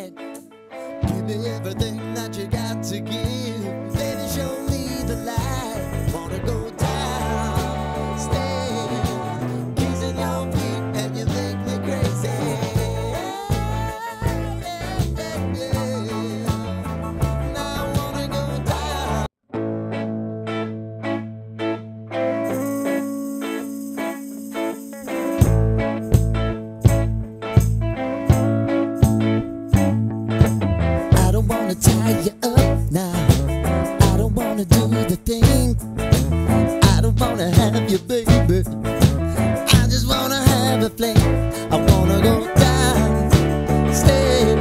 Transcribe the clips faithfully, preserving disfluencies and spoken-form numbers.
right. Give me everything that you got to give. Baby, show me the light. Wanna go down, stay, kissing your feet and you make me crazy. Yeah, yeah, yeah. Now I wanna go tie you up now. I don't wanna do the thing. I don't wanna have you, baby. I just wanna have a fling. I wanna go down, stay,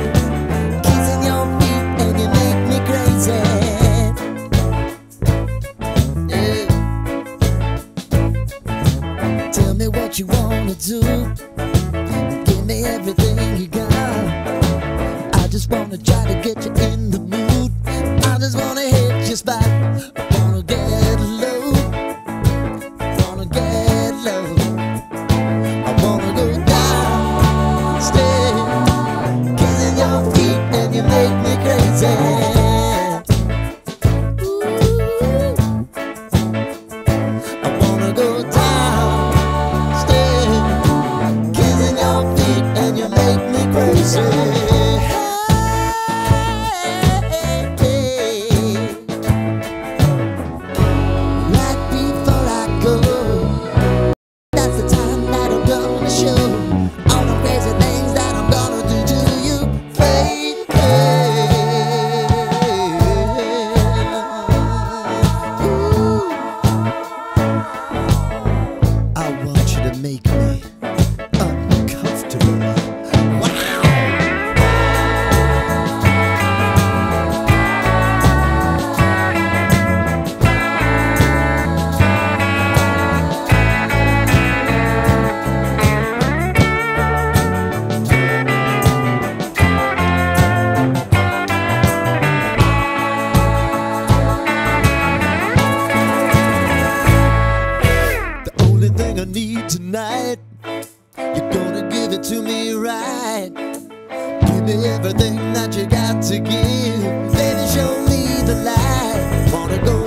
kissing your feet and you make me crazy. Yeah. Tell me what you wanna do. Give me everything you got. I just wanna try to get you in the mood. I just wanna hit your spot. I wanna get low, I wanna get low. I wanna go down, stay, kissing your feet and you make me crazy. Ooh. I wanna go down, stay, kissing your feet and you make me crazy. Make me uncomfortable. Wow. I need tonight. You're gonna give it to me right. Give me everything that you got to give. Baby, show me the light. Wanna go